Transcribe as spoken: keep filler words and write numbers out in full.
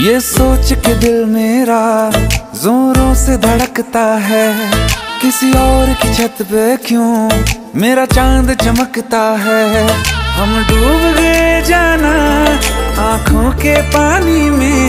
ये सोच के दिल मेरा जोरों से धड़कता है, किसी और की छत पे क्यों मेरा चांद चमकता है। हम डूब गए जाना आँखों के पानी में।